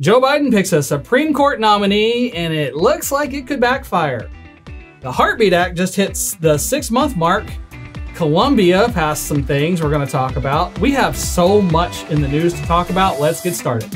Joe Biden picks a Supreme Court nominee, and it looks like it could backfire. The Heartbeat Act just hits the 6-month mark. Colombia passed some things we're going to talk about. We have so much in the news to talk about. Let's get started.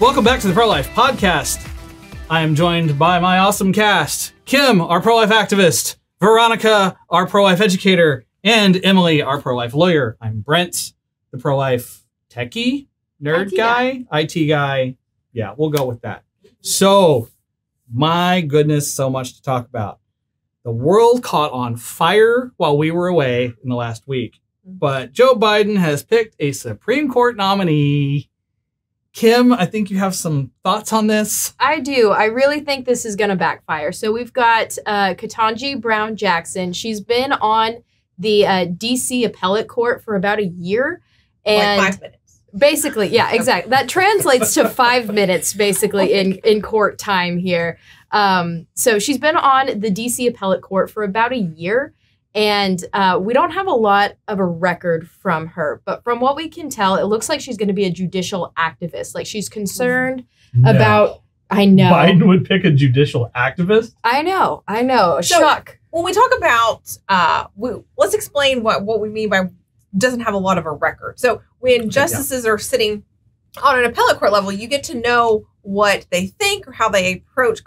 Welcome back to the ProLife Podcast. I am joined by my awesome cast. Kim, our pro-life activist. Veronica, our pro-life educator. And Emily, our pro-life lawyer. I'm Brent, the pro-life techie, IT guy. Yeah, we'll go with that. So, my goodness, so much to talk about. The world caught on fire while we were away in the last week. But Joe Biden has picked a Supreme Court nominee. Kim, I think you have some thoughts on this. I do. I really think this is going to backfire. So we've got Ketanji Brown Jackson. She's been on the D.C. appellate court for about a year. And like 5 minutes. Basically, yeah, exactly. That translates to 5 minutes, basically, in court time here. So she's been on the D.C. appellate court for about a year. And we don't have a lot of a record from her, but from what we can tell, it looks like she's going to be a judicial activist. Like she's concerned about, I know. Biden would pick a judicial activist? I know. So, shock. When we talk about, let's explain what we mean by doesn't have a lot of a record. So when justices are sitting on an appellate court level, you get to know what they think, or how they approach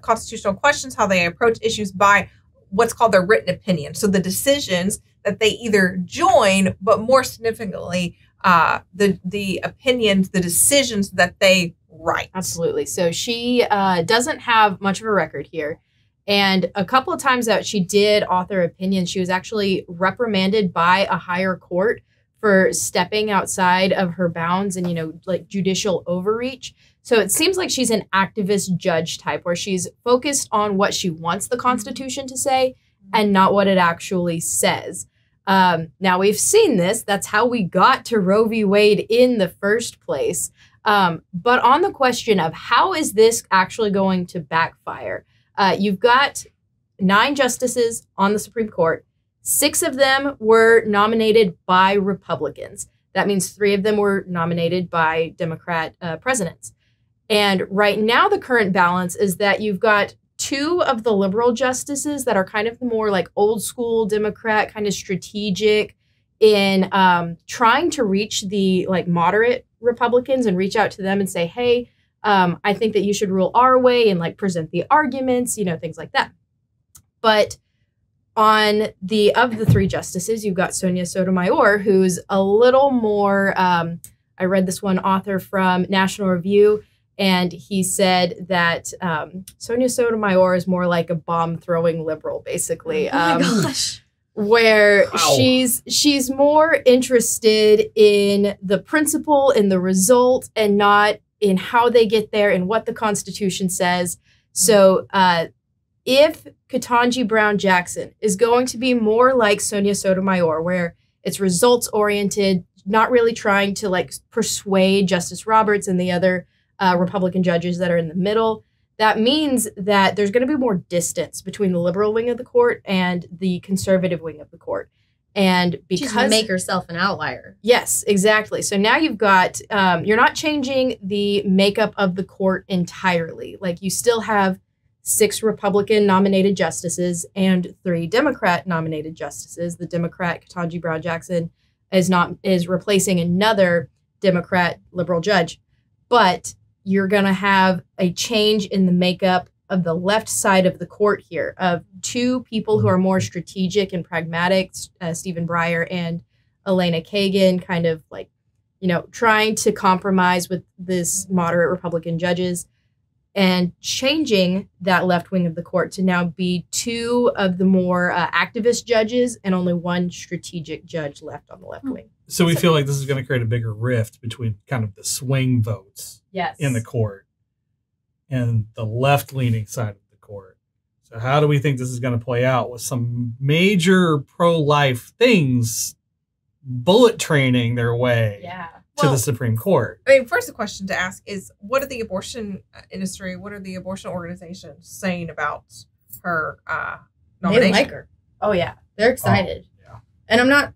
constitutional questions, how they approach issues by what's called their written opinion. So the decisions that they either join, but more significantly, the opinions, the decisions that they write. Absolutely. So she doesn't have much of a record here. And a couple of times that she did author opinions, she was actually reprimanded by a higher court for stepping outside of her bounds and, you know, like judicial overreach. So it seems like she's an activist judge type where she's focused on what she wants the Constitution to say and not what it actually says. Now, we've seen this. That's how we got to Roe v. Wade in the first place. But on the question of how is this actually going to backfire, you've got 9 justices on the Supreme Court. 6 of them were nominated by Republicans. That means 3 of them were nominated by Democrat presidents. And right now, the current balance is that you've got 2 of the liberal justices that are kind of the more like old school Democrat, kind of strategic in trying to reach the like moderate Republicans and reach out to them and say, hey, I think that you should rule our way and like present the arguments, you know, things like that. But on the of the 3 justices, you've got Sonia Sotomayor, who's a little more I read this one author from National Review. And he said that Sonia Sotomayor is more like a bomb-throwing liberal, basically. Oh my gosh. Where she's more interested in the principle, in the result, and not in how they get there and what the Constitution says. So if Ketanji Brown Jackson is going to be more like Sonia Sotomayor, where it's results-oriented, not really trying to like persuade Justice Roberts and the other Republican judges that are in the middle, that means that there's going to be more distance between the liberal wing of the court and the conservative wing of the court. And because she's make herself an outlier. Yes, exactly. So now you've got, you're not changing the makeup of the court entirely. Like you still have 6 Republican nominated justices and 3 Democrat nominated justices. The Democrat Ketanji Brown Jackson is replacing another Democrat liberal judge. But you're going to have a change in the makeup of the left side of the court here of 2 people who are more strategic and pragmatic, Stephen Breyer and Elena Kagan, kind of like, you know, trying to compromise with this moderate Republican judges and changing that left wing of the court to now be 2 of the more activist judges and only 1 strategic judge left on the left wing. So we feel like this is going to create a bigger rift between kind of the swing votes in the court and the left-leaning side of the court. So how do we think this is going to play out with some major pro-life things bullet training their way to the Supreme Court. I mean, first, the question to ask is, what are the abortion industry, what are the abortion organizations saying about her nomination? They like her. Oh, yeah. They're excited. Oh, yeah. And I'm not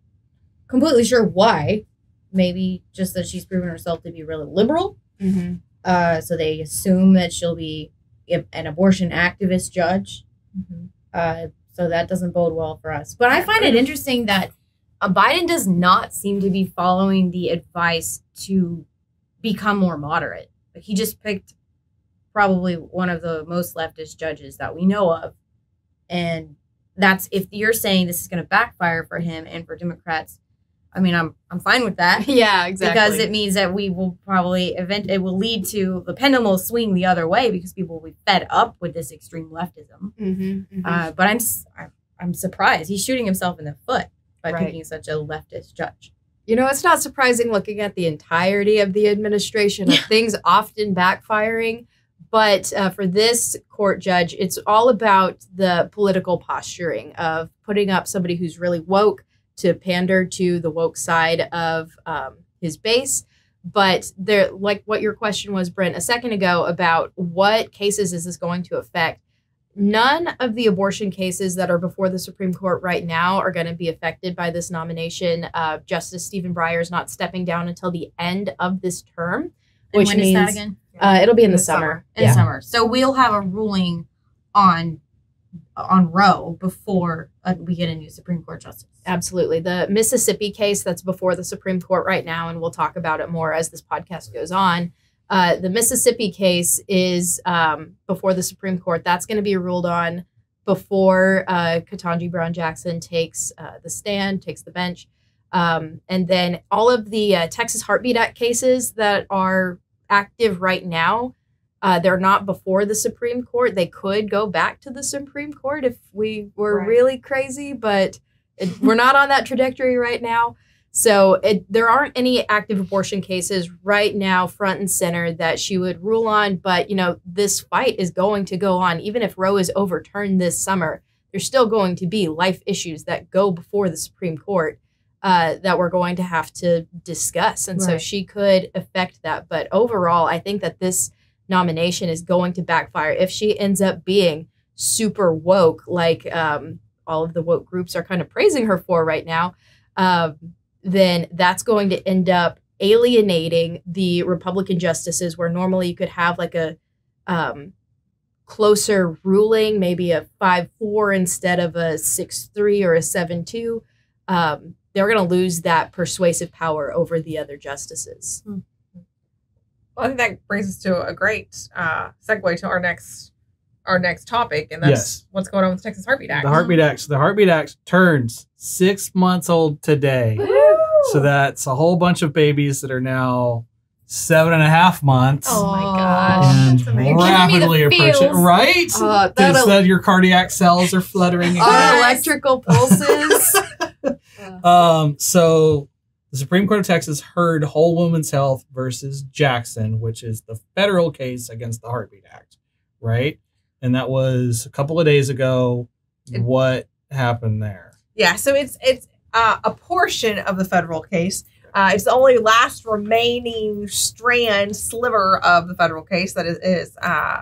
completely sure why. Maybe just that she's proven herself to be really liberal. Mm-hmm. So they assume that she'll be an abortion activist judge. Mm-hmm. So that doesn't bode well for us. But I find it interesting that Biden does not seem to be following the advice to become more moderate. Like, he just picked probably one of the most leftist judges that we know of. And that's, if you're saying this is going to backfire for him and for Democrats, I mean, I'm fine with that. Yeah, exactly. Because it means that we will probably it will lead to the pendulum will swing the other way because people will be fed up with this extreme leftism. Mm-hmm, mm-hmm. But I'm surprised he's shooting himself in the foot by picking such a leftist judge. You know, it's not surprising looking at the entirety of the administration of things often backfiring. But for this court judge, it's all about the political posturing of putting up somebody who's really woke to pander to the woke side of his base. But there, like what your question was, Brent, a second ago about what cases is this going to affect? None of the abortion cases that are before the Supreme Court right now are going to be affected by this nomination. Justice Stephen Breyer is not stepping down until the end of this term. And when is that again? It'll be in the summer. In the summer. So we'll have a ruling on Roe before we get a new Supreme Court justice. Absolutely. The Mississippi case that's before the Supreme Court right now, and we'll talk about it more as this podcast goes on. The Mississippi case is before the Supreme Court. That's going to be ruled on before Ketanji Brown Jackson takes the stand, takes the bench. And then all of the Texas Heartbeat Act cases that are active right now, they're not before the Supreme Court. They could go back to the Supreme Court if we were really crazy, but we're not on that trajectory right now. So there aren't any active abortion cases right now front and center that she would rule on. But, you know, this fight is going to go on. Even if Roe is overturned this summer, there's still going to be life issues that go before the Supreme Court that we're going to have to discuss. And so she could affect that. But overall, I think that this nomination is going to backfire if she ends up being super woke, like all of the woke groups are kind of praising her for right now. Then that's going to end up alienating the Republican justices, where normally you could have like a closer ruling, maybe a 5-4 instead of a 6-3 or a 7-2. They're going to lose that persuasive power over the other justices. Mm-hmm. Well, I think that brings us to a great segue to our next topic, and that's what's going on with the Texas Heartbeat Act. The Heartbeat Act turns 6 months old today. Woo! So that's a whole bunch of babies that are now 7.5 months. Oh my gosh. And rapidly approach it. Right? Instead, your cardiac cells are fluttering. Electrical pulses. So the Supreme Court of Texas heard Whole Woman's Health versus Jackson, which is the federal case against the Heartbeat Act, right? And that was a couple of days ago. What happened there? Yeah, so it's a portion of the federal case. It's the only last remaining sliver of the federal case that is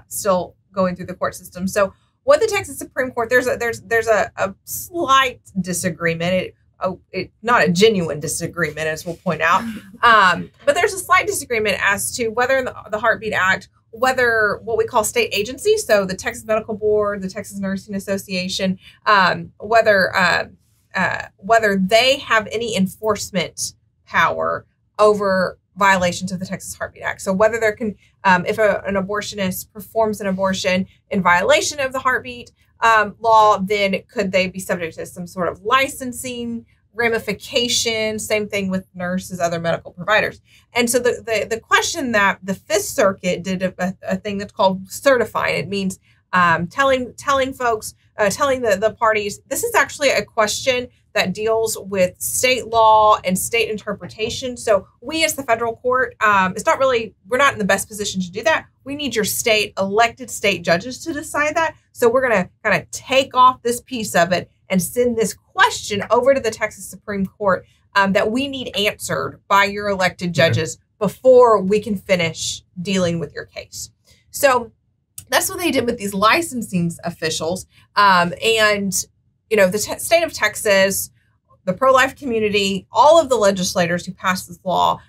still going through the court system. So what the Texas Supreme Court, there's a slight disagreement. It's not a genuine disagreement, as we'll point out, but there's a slight disagreement as to whether the Heartbeat Act, whether what we call state agencies, so the Texas Medical Board, the Texas Nursing Association, whether they have any enforcement power over violations of the Texas Heartbeat Act. So whether there can, if an abortionist performs an abortion in violation of the Heartbeat law, then could they be subject to some sort of licensing ramification? Same thing with nurses, other medical providers. And so the question that the Fifth Circuit did a thing that's called certifying. It means telling folks, telling the parties, this is actually a question that deals with state law and state interpretation. So we as the federal court, we're not in the best position to do that. We need your elected state judges to decide that. So we're going to kind of take off this piece of it and send this question over to the Texas Supreme Court that we need answered by your elected judges before we can finish dealing with your case. So that's what they did with these licensing officials. And, you know, the state of Texas, the pro-life community, all of the legislators who passed this law,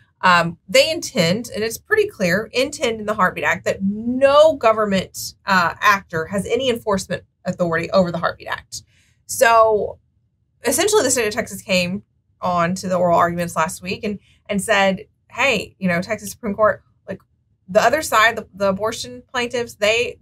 they intend, and it's pretty clear, intend in the Heartbeat Act that no government actor has any enforcement authority over the Heartbeat Act. So essentially the state of Texas came on to the oral arguments last week and said, hey, you know, Texas Supreme Court, like the other side, the abortion plaintiffs, they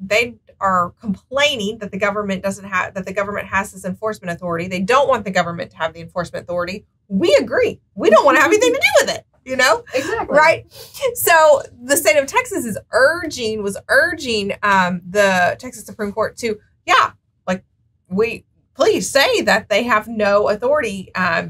are complaining that the government doesn't have, that the government has this enforcement authority. They don't want the government to have the enforcement authority. We agree. We don't want to have anything to do with it. You know, exactly. Right. So the state of Texas is urging the Texas Supreme Court to, please say that they have no authority. An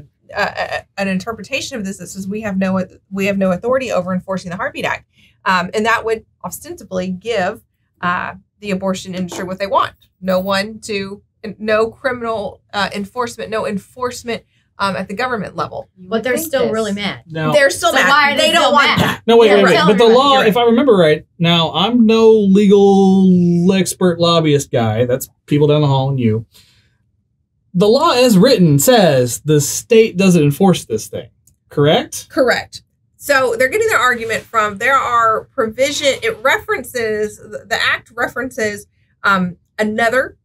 interpretation of this that says we have no authority over enforcing the Heartbeat Act, and that would ostensibly give the abortion industry what they want. No criminal enforcement. No enforcement. At the government level. But they're still really mad. No. They're still mad. Why are they don't want that. No, wait. But the law, if I remember right, now I'm no legal expert lobbyist guy. That's people down the hall and you. The law as written says the state doesn't enforce this thing, correct? Correct. So they're getting their argument from, there are provision, it references, the act references another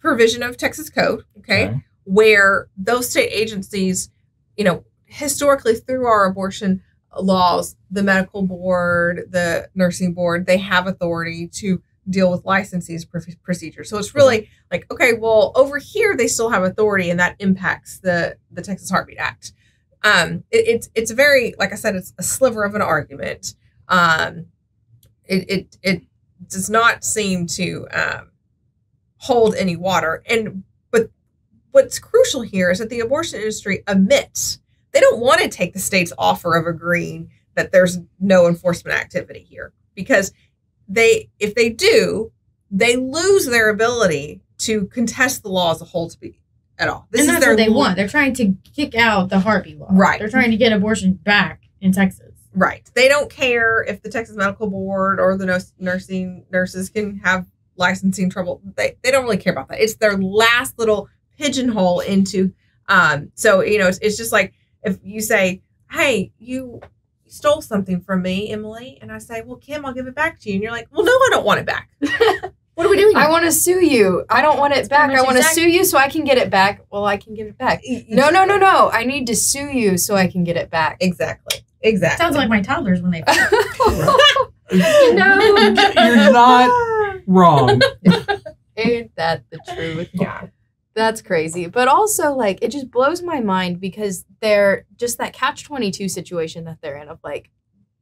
provision of Texas Code, okay. Where those state agencies, you know, historically through our abortion laws, the medical board, the nursing board, they have authority to deal with licensing procedures. So it's really like, okay, well, over here, they still have authority and that impacts the Texas Heartbeat Act. It's very, like I said, it's a sliver of an argument. It does not seem to hold any water. What's crucial here is that the abortion industry admits they don't want to take the state's offer of agreeing that there's no enforcement activity here, because if they do, they lose their ability to contest the law as a whole at all. This and that's is their what they want. They're trying to kick out the Heartbeat law. Right. They're trying to get abortion back in Texas. Right. They don't care if the Texas Medical Board or the nurses can have licensing trouble. They don't really care about that. It's their last little pigeonhole into, so, you know, it's just like, if you say, hey, you stole something from me, Emily, and I say, well, Kim, I'll give it back to you. And you're like, well, no, I don't want it back. What are we doing? I want to sue you. I don't want it back. I want to sue you so I can get it back. Well, I can give it back. No. I need to sue you so I can get it back. Exactly. Sounds like my toddlers when they You're not wrong. Ain't that the truth? Yeah. That's crazy. But also, like, it just blows my mind because they're just that catch-22 situation that they're in of, like,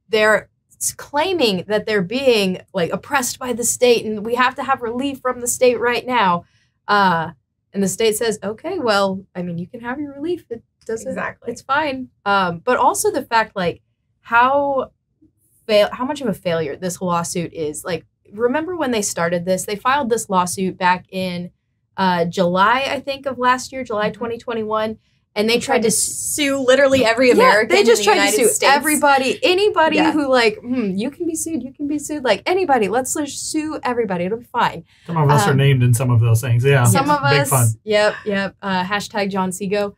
they're claiming that they're being, like, oppressed by the state and we have to have relief from the state right now. And the state says, okay, well, I mean, you can have your relief. It doesn't, it's fine. But also the fact, like, how much of a failure this lawsuit is. Like, remember when they started this? They filed this lawsuit back in July, I think, of last year, July 2021, and they tried to sue literally every American. Yeah, they just tried to sue everybody, anybody who, like, you can be sued, like anybody. Let's just sue everybody. It'll be fine. Some of us are named in some of those things. Yeah, some of us. Fun. Yep. # John Seago.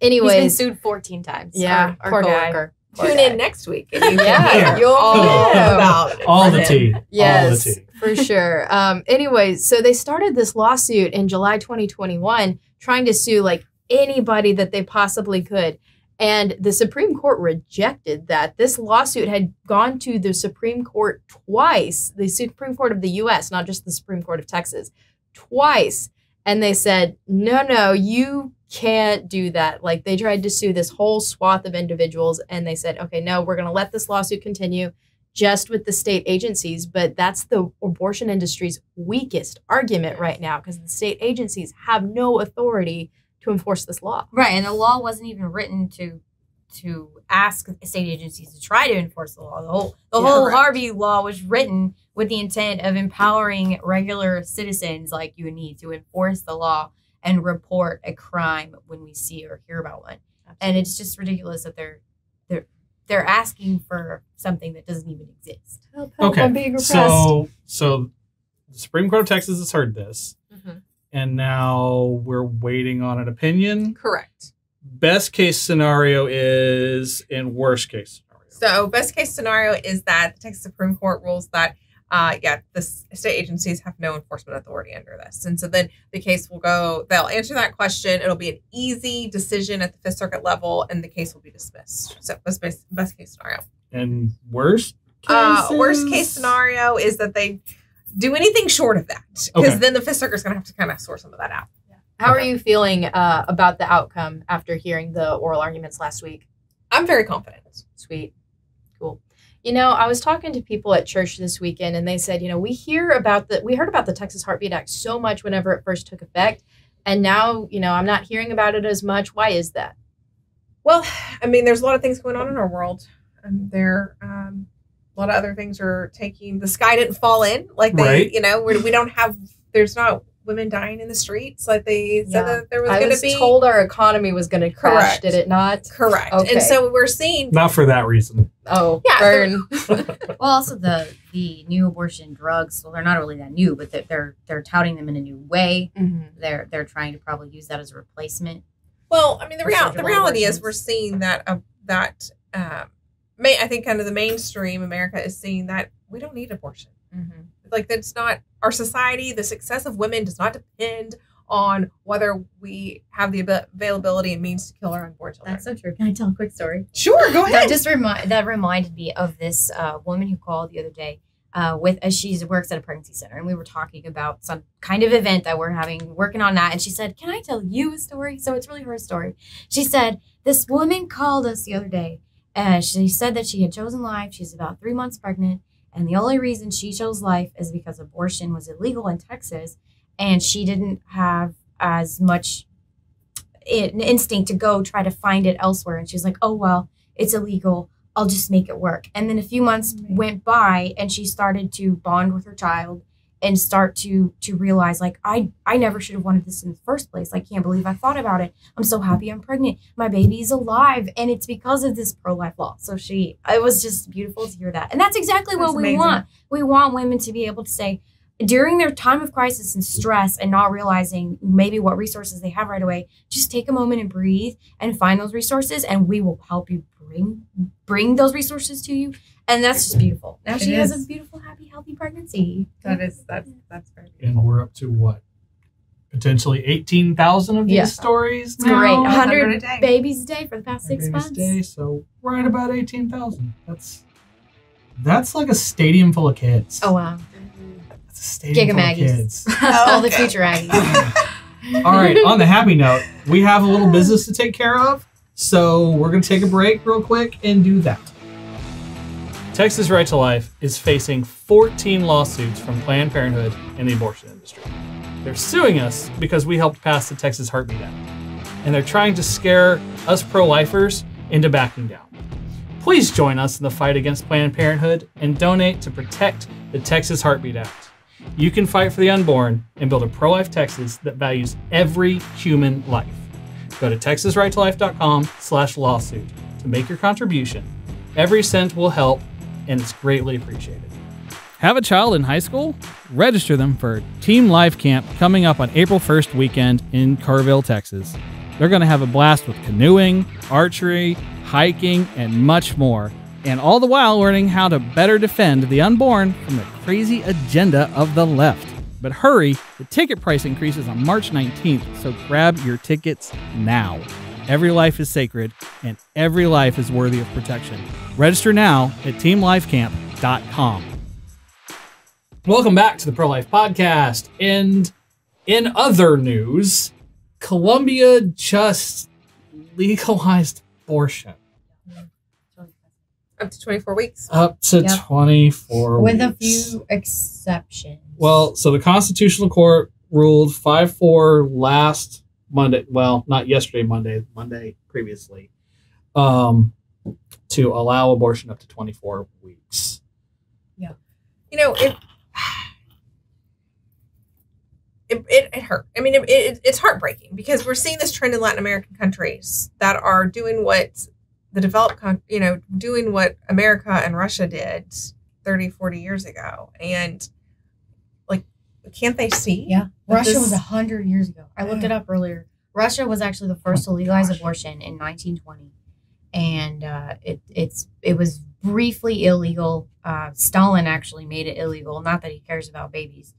Anyways, he's been sued 14 times. Yeah, our poor coworker. Tune in next week. You'll know about all the tea. Yes. All the tea. For sure. Anyways, so they started this lawsuit in July 2021 trying to sue like anybody that they possibly could. And the Supreme Court rejected that. This lawsuit had gone to the Supreme Court twice, the Supreme Court of the U.S., not just the Supreme Court of Texas, twice. And they said, no, you can't do that. Like, they tried to sue this whole swath of individuals. And they said, okay, no, we're going to let this lawsuit continue just with the state agencies, but that's the abortion industry's weakest argument right now because the state agencies have no authority to enforce this law. Right, and the law wasn't even written to ask state agencies to try to enforce the law. The whole Harvey law was written with the intent of empowering regular citizens like you need to enforce the law and report a crime when we see or hear about one. Absolutely. And it's just ridiculous that they're asking for something that doesn't even exist. Okay, I'm being repressed. So the Supreme Court of Texas has heard this, mm-hmm. and now we're waiting on an opinion. Correct. Best case scenario is, and worst case scenario. So best case scenario is that the Texas Supreme Court rules that the state agencies have no enforcement authority under this. And so then the case will go, they'll answer that question. It'll be an easy decision at the Fifth Circuit level, and the case will be dismissed. So that's best case scenario. And worst case? Worst case scenario is that they do anything short of that, because then the Fifth Circuit is going to have to kind of sort some of that out. Yeah. How are you feeling about the outcome after hearing the oral arguments last week? I'm very confident. Sweet. Cool. You know, I was talking to people at church this weekend, and they said, you know, we heard about the Texas Heartbeat Act so much whenever it first took effect, and now, you know, I'm not hearing about it as much. Why is that? Well, I mean, there's a lot of things going on in our world, and a lot of other things are taking. The sky didn't fall in like they, right. You know, we don't have. There's not women dying in the streets like they said that there was going to be. I was told our economy was going to crash. Correct. Did it not? Correct. Okay. And so we're seeing not for that reason. Oh, yeah. Burn. Well, also the new abortion drugs. Well, they're not really that new, but they're touting them in a new way. Mm-hmm. They're trying to probably use that as a replacement. Well, I mean, the reality is we're seeing that I think kind of the mainstream America is seeing that we don't need abortion. Mm-hmm. Like that's not our society. The success of women does not depend on whether we have the availability and means to kill our unborn children. That's so true. Can I tell a quick story? Sure, go ahead. That reminded me of this woman who called the other day. She works at a pregnancy center, and we were talking about some kind of event that we're having, working on that. And she said, "Can I tell you a story?" So it's really her story. She said, "This woman called us the other day, and she said that she had chosen life. She's about 3 months pregnant, and the only reason she chose life is because abortion was illegal in Texas." And she didn't have as much instinct to go try to find it elsewhere. And she was like, "Oh, well, it's illegal. I'll just make it work." And then a few months went by, and she started to bond with her child and start to realize, like, I never should have wanted this in the first place. I can't believe I thought about it. I'm so happy I'm pregnant. My baby is alive. And it's because of this pro-life law. So it was just beautiful to hear that. And that's exactly what we want. We want women to be able to say, during their time of crisis and stress and not realizing maybe what resources they have right away, just take a moment and breathe and find those resources, and we will help you bring those resources to you. And that's just beautiful. Now she has a beautiful, happy, healthy pregnancy. That's very beautiful. And we're up to what? Potentially 18,000 of these stories now? Great. 100 a day. Babies a day for the past 6 months. So right about 18,000. That's like a stadium full of kids. Oh, wow. Giga Maggie's. All the future Aggies. All right. On the happy note, we have a little business to take care of, so we're going to take a break real quick and do that. Texas Right to Life is facing 14 lawsuits from Planned Parenthood and the abortion industry. They're suing us because we helped pass the Texas Heartbeat Act, and they're trying to scare us pro-lifers into backing down. Please join us in the fight against Planned Parenthood and donate to protect the Texas Heartbeat Act. You can fight for the unborn and build a pro-life Texas that values every human life. Go to texasrighttolife.com/lawsuit to make your contribution. Every cent will help, and it's greatly appreciated. Have a child in high school? Register them for Team Life Camp coming up on April 1st weekend in Kerrville, Texas. They're going to have a blast with canoeing, archery, hiking, and much more. And all the while learning how to better defend the unborn from the crazy agenda of the left. But hurry, the ticket price increases on March 19th, so grab your tickets now. Every life is sacred, and every life is worthy of protection. Register now at teamlifecamp.com. Welcome back to the Pro-Life Podcast. And in other news, Colombia just legalized abortion. Up to 24 weeks. Up to 24 weeks. With a few exceptions. Well, so the Constitutional Court ruled 5-4 last Monday. Well, not yesterday, Monday previously, to allow abortion up to 24 weeks. Yeah. You know, it hurt. I mean, it's heartbreaking because we're seeing this trend in Latin American countries that are doing what the developed, doing what America and Russia did 30, 40 years ago. And like, can't they see? Yeah. Russia was 100 years ago. I looked it up earlier. Russia was actually the first to legalize abortion in 1920. And it was briefly illegal. Stalin actually made it illegal. Not that he cares about babies.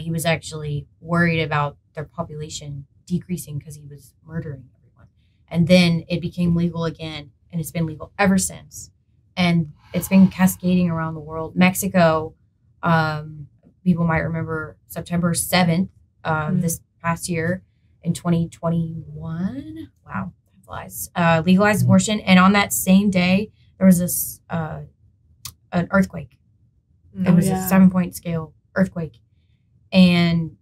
He was actually worried about their population decreasing because he was murdering everyone. And then it became legal again, and it's been legal ever since. And it's been cascading around the world. Mexico, people might remember September 7th this past year in 2021. Wow, that flies. Legalized abortion. And on that same day, there was this an earthquake. It was a 7-point scale earthquake. And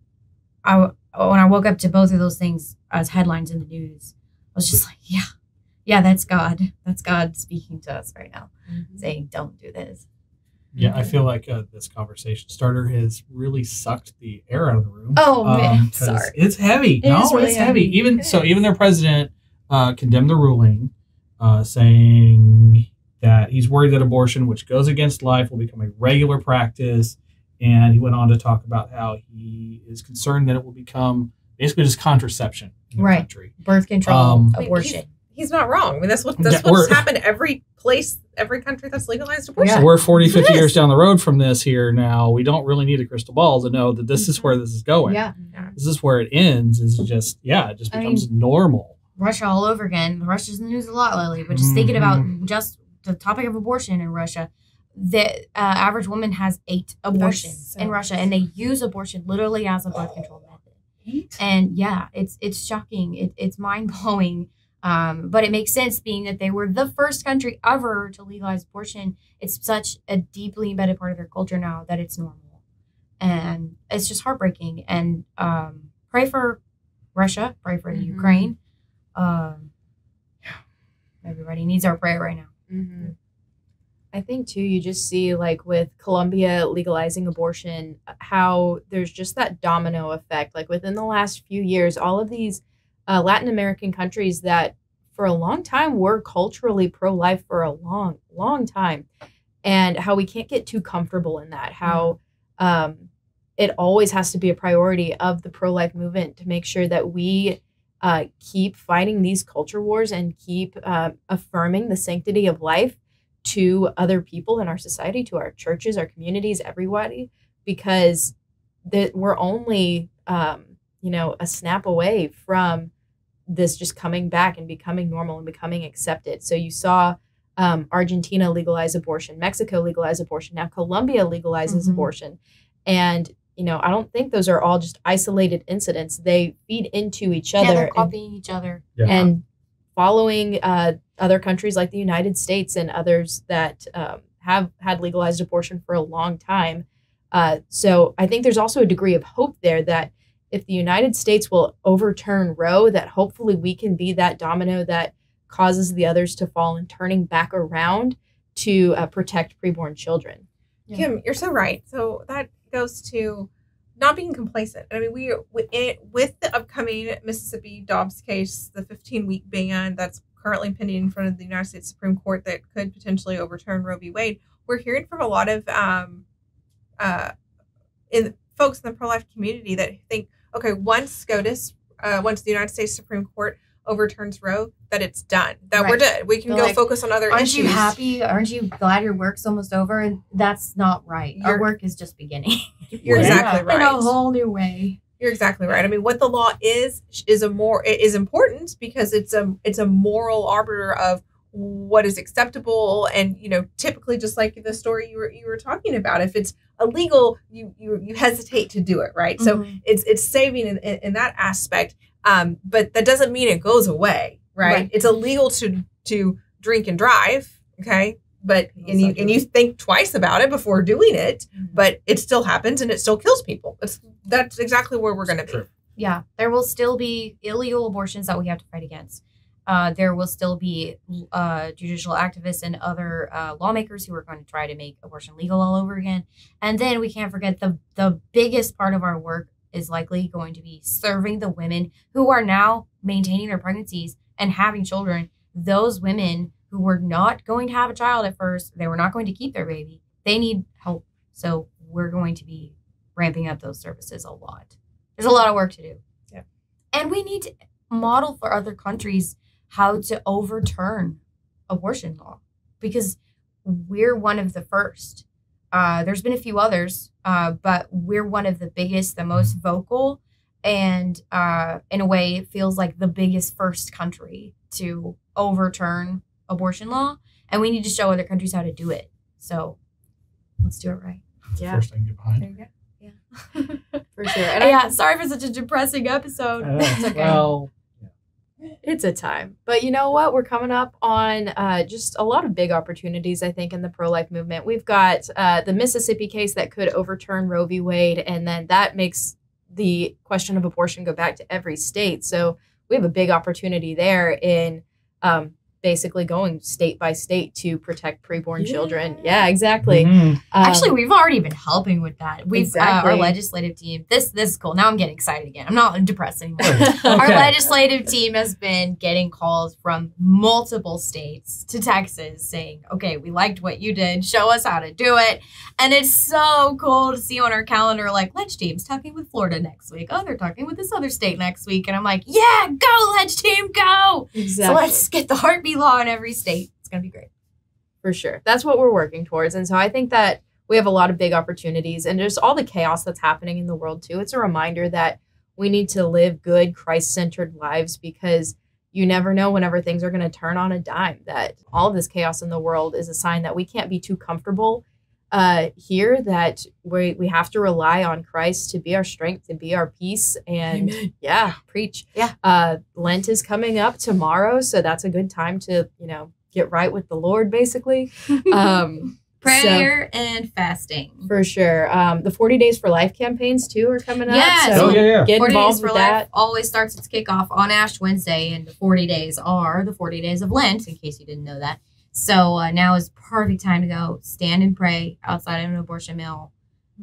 when I woke up to both of those things as headlines in the news, I was just like, yeah, that's God. That's God speaking to us right now, saying, don't do this. Yeah, I feel like this conversation starter has really sucked the air out of the room. Oh, man, sorry. It's heavy. It's really heavy. Even their president condemned the ruling, saying that he's worried that abortion, which goes against life, will become a regular practice. And he went on to talk about how he is concerned that it will become basically just contraception in the country. Birth control, abortion. He's not wrong. I mean, that's what's happened every place, every country that's legalized abortion. Yeah. We're 40, 50 years down the road from this here now. We don't really need a crystal ball to know that this is where this is going. Yeah. This is where it ends. Is just, it just becomes normal. Russia all over again. Russia's in the news a lot lately, but just thinking about just the topic of abortion in Russia. The average woman has 8 abortions in Russia, and they use abortion literally as a birth control method. 8? And it's shocking. It's mind blowing. But it makes sense, being that they were the first country ever to legalize abortion. It's such a deeply embedded part of their culture now that it's normal, and it's just heartbreaking. And pray for Russia. Pray for Ukraine. Everybody needs our prayer right now. Mm-hmm. I think, too, you just see, like, with Colombia legalizing abortion, how there's just that domino effect. Like, within the last few years, all of these Latin American countries that for a long time were culturally pro-life for a long, long time, and how we can't get too comfortable in that, how it always has to be a priority of the pro-life movement to make sure that we keep fighting these culture wars and keep affirming the sanctity of life to other people in our society, to our churches, our communities, everybody, because we're only, a snap away from this just coming back and becoming normal and becoming accepted. So you saw Argentina legalize abortion, Mexico legalize abortion, now Colombia legalizes abortion. And, I don't think those are all just isolated incidents. They feed into each other. Yeah, they're copying each other. Yeah. And following other countries like the United States and others that have had legalized abortion for a long time. So I think there's also a degree of hope there that if the United States will overturn Roe, that hopefully we can be that domino that causes the others to fall and turning back around to protect preborn children. Yeah. Kim, you're so right. So that goes to not being complacent. I mean, with the upcoming Mississippi Dobbs case, the 15-week ban that's currently pending in front of the United States Supreme Court that could potentially overturn Roe v. Wade, we're hearing from a lot of folks in the pro-life community that think, okay, once the United States Supreme Court overturns Roe, that it's done, that we're done. We can go focus on other issues. Aren't you happy? Aren't you glad your work's almost over? And that's not right. Our work is just beginning. You're exactly right. In a whole new way. You're exactly right. I mean, what the law is important because it's a moral arbiter of what is acceptable. And, typically, just like the story you were talking about, if it's illegal, you hesitate to do it. Right. So it's saving in that aspect. But that doesn't mean it goes away. Right. It's illegal to drink and drive. OK, but and you think twice about it before doing it. But it still happens and it still kills people. That's exactly where we're going to be. Yeah, there will still be illegal abortions that we have to fight against. There will still be judicial activists and other lawmakers who are going to try to make abortion legal all over again. And then we can't forget the biggest part of our work is likely going to be serving the women who are now maintaining their pregnancies and having children. Those women who were not going to have a child at first, they were not going to keep their baby. They need help. So we're going to be ramping up those services a lot. There's a lot of work to do. Yeah. And we need to model for other countries how to overturn abortion law, because we're one of the first. There's been a few others, but we're one of the biggest, the most vocal, and in a way it feels like the biggest first country to overturn abortion law. And we need to show other countries how to do it. So let's do it right. Yeah. First thing to get behind. There you go. Yeah. For sure. And yeah, sorry for such a depressing episode. It's okay. Well, it's a time. But you know what? We're coming up on just a lot of big opportunities, I think, in the pro-life movement. We've got the Mississippi case that could overturn Roe v. Wade, and then that makes the question of abortion go back to every state. So we have a big opportunity there in basically going state by state to protect preborn children. Yeah, exactly. Mm-hmm. Actually, we've already been helping with that. We've our legislative team. This is cool. Now I'm getting excited again. I'm not depressed anymore. Okay. Our legislative team has been getting calls from multiple states to Texas saying, okay, we liked what you did. Show us how to do it. And it's so cool to see on our calendar, like, Ledge team's talking with Florida next week. Oh, they're talking with this other state next week. And I'm like, yeah, go Ledge team, go. Exactly. So let's get the heartbeat law in every state. It's going to be great. For sure. That's what we're working towards. And so I think that we have a lot of big opportunities, and just all the chaos that's happening in the world too. It's a reminder that we need to live good Christ-centered lives, because you never know whenever things are going to turn on a dime. That all this chaos in the world is a sign that we can't be too comfortable here, that we have to rely on Christ to be our strength, to be our peace. And amen. Yeah, preach. Yeah. Lent is coming up tomorrow, so that's a good time to, you know, get right with the Lord, basically. Prayer and fasting. For sure. The 40 Days for Life campaigns, too, are coming up. So get involved with that. Always starts its kickoff on Ash Wednesday, and the 40 days are the 40 days of Lent, in case you didn't know that. So now is perfect time to go stand and pray outside of an abortion mill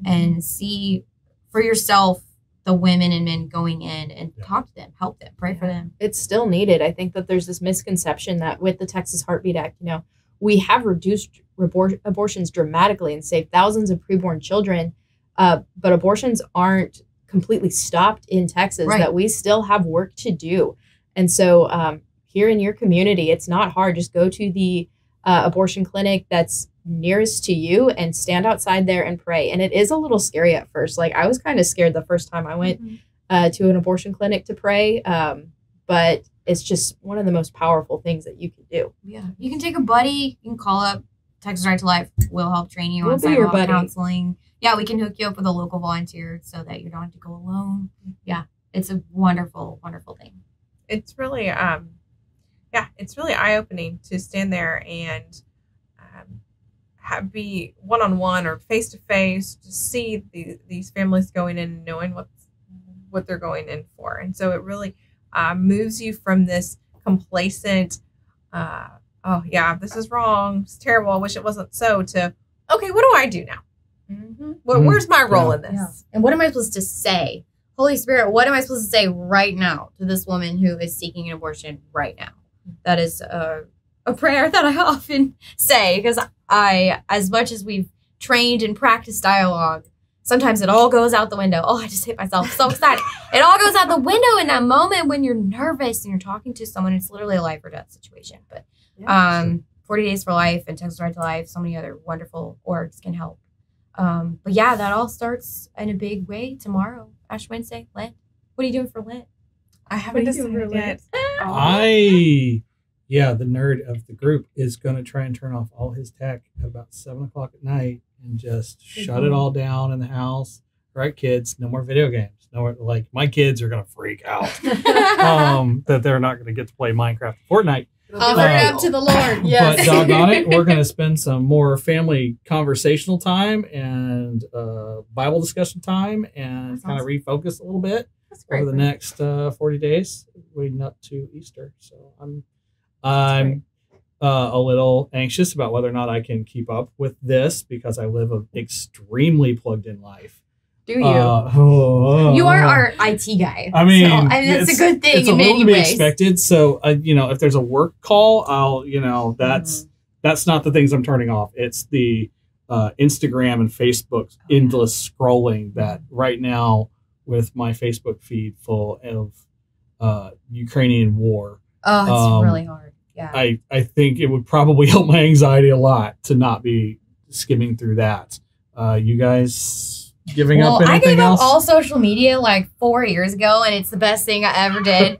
and see for yourself the women and men going in and talk to them, help them, pray for them. It's still needed. I think that there's this misconception that with the Texas Heartbeat Act, you know, we have reduced abortions dramatically and saved thousands of preborn children, but abortions aren't completely stopped in Texas, that we still have work to do. And so here in your community, it's not hard. Just go to the abortion clinic that's nearest to you and stand outside there and pray. And it is a little scary at first. Like, I was kind of scared the first time I went to an abortion clinic to pray. But it's just one of the most powerful things that you can do. Yeah. You can take a buddy. You can call up Texas Right to Life. We'll help train you on sidewalk counseling. Yeah. We can hook you up with a local volunteer so that you don't have to go alone. Yeah. It's a wonderful, wonderful thing. It's really, it's really eye-opening to stand there and be one-on-one or face-to-face to see these families going in and knowing what they're going in for. And so it really moves you from this complacent, this is wrong, it's terrible, I wish it wasn't so, to, okay, what do I do now? Mm-hmm. Where's my role in this? Yeah. And what am I supposed to say? Holy Spirit, what am I supposed to say right now to this woman who is seeking an abortion right now? That is a prayer that I often say, because as much as we've trained and practiced dialogue, sometimes it all goes out the window. Oh, I just hit myself. So excited. It all goes out the window in that moment when you're nervous and you're talking to someone. It's literally a life or death situation. But 40 Days for Life and Texas Right to Life, so many other wonderful orgs can help. But yeah, that all starts in a big way tomorrow, Ash Wednesday, Lent. What are you doing for Lent? I haven't decided yet. The nerd of the group is going to try and turn off all his tech at about 7:00 at night and just shut it all down in the house. All right, kids, no more video games. No more, like, my kids are going to freak out that they're not going to get to play Minecraft and Fortnite. Offer it up to the Lord. Yes. But doggone it, we're going to spend some more family conversational time and Bible discussion time and kind of refocus a little bit. Over the next 40 days leading up to Easter. So I'm a little anxious about whether or not I can keep up with this, because I live an extremely plugged in life. Do you? You are our IT guy. I mean it's a good thing. It's a little to be expected. So, you know, if there's a work call, I'll, you know, that's not the things I'm turning off. It's the Instagram and Facebook's endless scrolling that right now with my Facebook feed full of Ukrainian war. Oh, it's really hard. Yeah. I think it would probably help my anxiety a lot to not be skimming through that. You guys... Well, I gave up all social media like 4 years ago, and it's the best thing I ever did.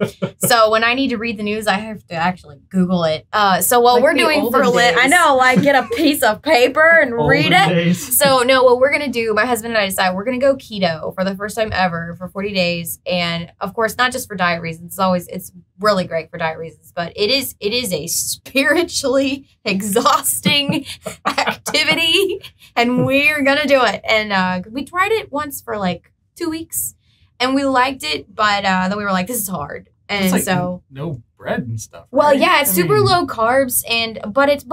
So when I need to read the news, I have to actually Google it. So what we're doing for lit, I know, like get a piece of paper and read it. So no, what we're going to do, my husband and I decide we're going to go keto for the first time ever for 40 days. And of course, not just for diet reasons. It's always, it's really great for diet reasons, but it is a spiritually exhausting activity, and we're going to do it. And we tried it once for like 2 weeks and we liked it, but then we were like, this is hard. And like so no bread and stuff. Well, right? Yeah, it's super low carbs, and but it's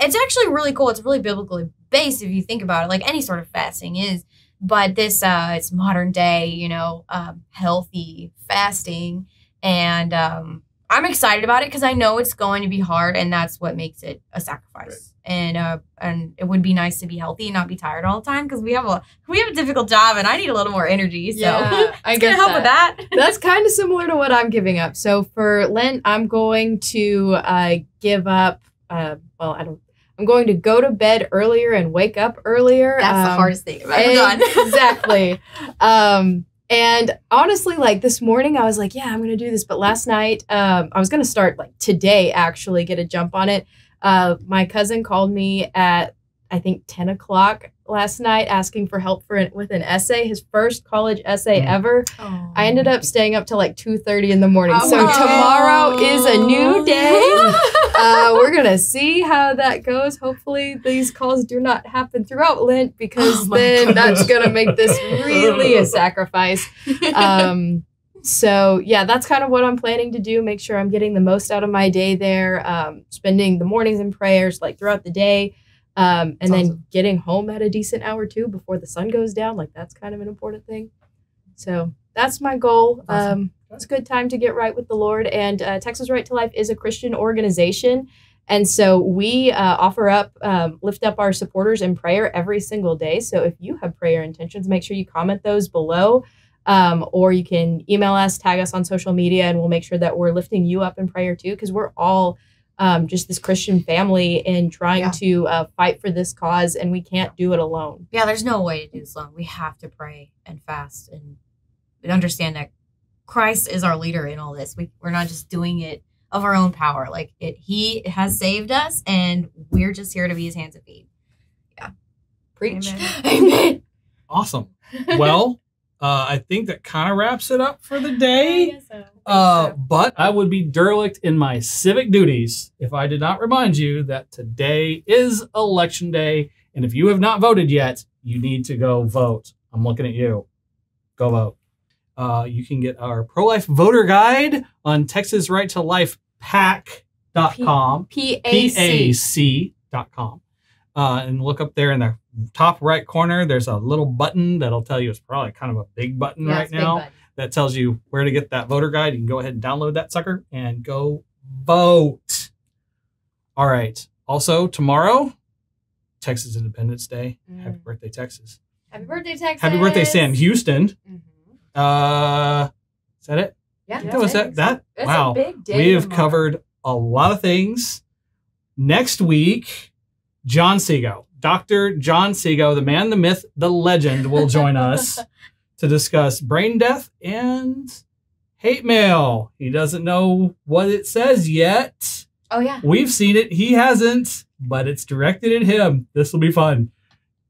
actually really cool. It's really biblically based if you think about it, like any sort of fasting is, but this it's modern day, you know, healthy fasting. And I'm excited about it because I know it's going to be hard, and that's what makes it a sacrifice. Right. And it would be nice to be healthy and not be tired all the time, because we have a difficult job, and I need a little more energy. So yeah, I guess help with that. That's kind of similar to what I'm giving up. So for Lent, I'm going to give up. I'm going to go to bed earlier and wake up earlier. That's the hardest thing about it. Exactly. And honestly, like this morning, I was like, yeah, I'm going to do this. But last night, I was going to start like today, actually get a jump on it. My cousin called me at, I think, 10 o'clock last night asking for help with an essay, his first college essay ever. Oh. I ended up staying up till like 2:30 in the morning. Oh, so tomorrow is a new day. We're going to see how that goes. Hopefully these calls do not happen throughout Lent, because that's going to make this really a sacrifice. So yeah, that's kind of what I'm planning to do. Make sure I'm getting the most out of my day there. Spending the mornings in prayers like throughout the day. And then getting home at a decent hour too before the sun goes down. Like that's kind of an important thing. So that's my goal. It's a good time to get right with the Lord. And Texas Right to Life is a Christian organization. And so we lift up our supporters in prayer every single day. So if you have prayer intentions, make sure you comment those below, or you can email us, tag us on social media, and we'll make sure that we're lifting you up in prayer too, because we're all just this Christian family and trying to fight for this cause, and we can't do it alone. Yeah, there's no way to do this alone. We have to pray and fast and understand that Christ is our leader in all this. We're not just doing it of our own power. Like he has saved us, and we're just here to be his hands and feet. Yeah. Preach. Amen. Awesome. Well, I think that kind of wraps it up for the day. I guess so. But I would be derelict in my civic duties if I did not remind you that today is election day. And if you have not voted yet, you need to go vote. I'm looking at you. Go vote. You can get our pro-life voter guide on Texas Right to Life PAC.com. PAC.com. And look up there in the top right corner. There's a little button that'll tell you, it's probably kind of a big button right now, that tells you where to get that voter guide. You can go ahead and download that sucker and go vote. All right. Also, tomorrow, Texas Independence Day. Happy birthday, Texas. Happy birthday, Texas. Happy birthday, Sam Houston. Is that it? Yeah, that was it. That's wow, a big day. We have covered a lot of things. Next week, John Seago, Dr. John Seago, the man, the myth, the legend, will join us to discuss brain death and hate mail. He doesn't know what it says yet. Oh yeah, we've seen it. He hasn't, but it's directed at him. This will be fun.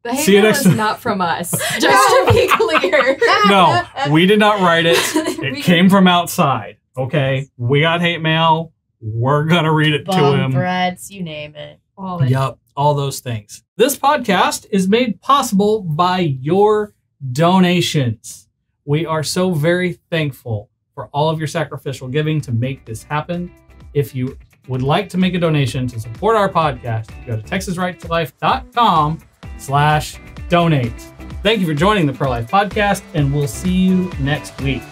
The hate mail is not from us, just to be clear. No, we did not write it. It came from outside, okay? We got hate mail. We're going to read it to him. Threats, you name it. All all those things. This podcast is made possible by your donations. We are so very thankful for all of your sacrificial giving to make this happen. If you would like to make a donation to support our podcast, go to TexasRightToLife.com/donate. Thank you for joining the ProLife Podcast, and we'll see you next week.